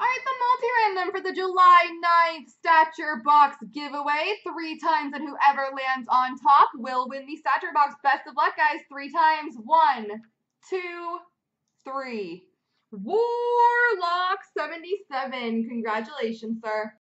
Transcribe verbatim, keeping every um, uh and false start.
Alright, the multi-random for the July ninth Stature Box giveaway. Three times, and whoever lands on top will win the Stature Box. Best of luck, guys. Three times. One, two, three. Warlock seventy-seven. Congratulations, sir.